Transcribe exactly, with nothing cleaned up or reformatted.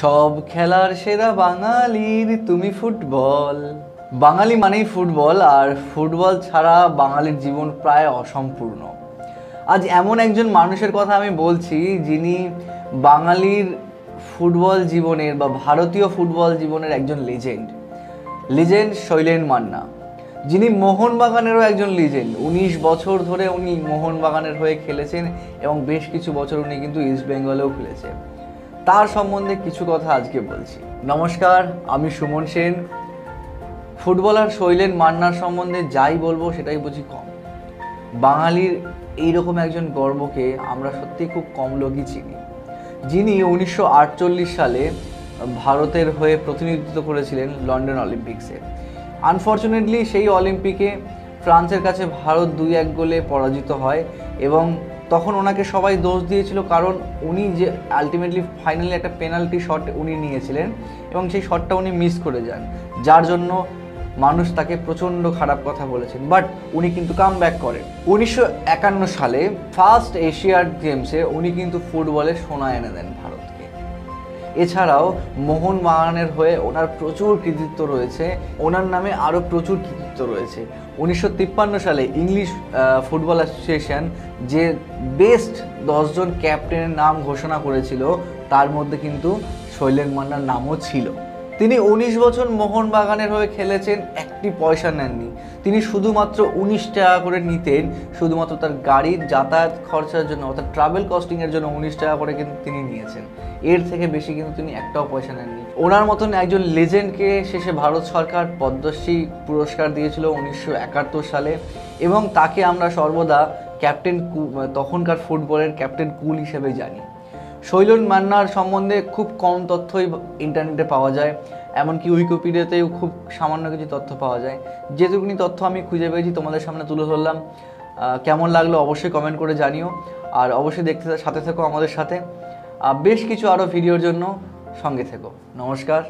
সব খেলার সেরা বাঙালির তুমি ফুটবল। বাঙালি মানেই ফুটবল, আর ফুটবল ছাড়া বাঙালির জীবন প্রায় অসম্পূর্ণ। আজ এমন একজন মানুষের কথা আমি বলছি যিনি বাঙালির ফুটবল জীবনের বা ভারতীয় ফুটবল জীবনের একজন লিজেন্ড লিজেন্ড শৈলেন মান্না, যিনি মোহনবাগানেরও একজন লিজেন্ড। উনিশ বছর ধরে উনি মোহনবাগানের হয়ে খেলেছেন এবং বেশ কিছু বছর উনি কিন্তু ইস্ট বেঙ্গলেও খেলেছেন। তার সম্বন্ধে কিছু কথা আজকে বলছি। নমস্কার, আমি সুমন সেন। ফুটবলার শৈলেন মান্নার সম্বন্ধে যাই বলবো সেটাই বুঝি কম। বাঙালির এইরকম একজন গর্বকে আমরা সত্যি খুব কম লোকই চিনি, যিনি উনিশশো আটচল্লিশ সালে ভারতের হয়ে প্রতিনিধিত্ব করেছিলেন লন্ডন অলিম্পিক্সে। আনফর্চুনেটলি সেই অলিম্পিকে ফ্রান্সের কাছে ভারত দুই এক গোলে পরাজিত হয় এবং তখন ওনাকে সবাই দোষ দিয়েছিল, কারণ উনি যে আলটিমেটলি ফাইনালি একটা পেনাল্টি শট উনি নিয়েছিলেন এবং সেই শটটা উনি মিস করে যান, যার জন্য মানুষ তাকে প্রচণ্ড খারাপ কথা বলেছেন। বাট উনি কিন্তু কাম ব্যাক করেন। উনিশশো একান্ন সালে ফার্স্ট এশিয়াড গেমসে উনি কিন্তু ফুটবলে সোনা এনে দেন ভারতকে। এছাড়াও মোহনবাগানের হয়ে ওনার প্রচুর কৃতিত্ব রয়েছে, ওনার নামে আরও প্রচুর কৃতিত্ব রয়েছে। উনিশশো তিপ্পান্ন সালে ইংলিশ ফুটবল অ্যাসোসিয়েশন যে বেস্ট দশজন ক্যাপ্টেনের নাম ঘোষণা করেছিল, তার মধ্যে কিন্তু শৈলেন মান্নার নামও ছিল। তিনি উনিশ বছর মোহনবাগানের হয়ে খেলেছেন, একটি পয়সা নেননি। তিনি শুধুমাত্র উনিশ টাকা করে নিতেন, শুধুমাত্র তার গাড়ির যাতায়াত খরচার জন্য অর্থাৎ ট্রাভেল কস্টিংয়ের জন্য উনিশ টাকা করে কিন্তু তিনি নিয়েছেন। এর থেকে বেশি কিন্তু তিনি একটাও পয়সা নেননি। ওনার মতন একজন লেজেন্ডকে শেষে ভারত সরকার পদ্মশ্রী পুরস্কার দিয়েছিল উনিশশো একাত্তর সালে, এবং তাকে আমরা সর্বদা ক্যাপ্টেন কুল, তখনকার ফুটবলের ক্যাপ্টেন কুল হিসেবে জানি। শৈলেন মান্নার সম্বন্ধে খুব কম তথ্যই ইন্টারনেটে পাওয়া যায়, এমনকি উইকিপিডিয়াতেও খুব সামান্য কিছু তথ্য পাওয়া যায়। যেটুকুনি তথ্য আমি খুঁজে পেয়েছি তোমাদের সামনে তুলে ধরলাম। কেমন লাগলো অবশ্যই কমেন্ট করে জানিও, আর অবশ্যই দেখতে সাথে থেকো, আমাদের সাথে বেশ কিছু আরও ভিডিওর জন্য সঙ্গে থেকো। নমস্কার।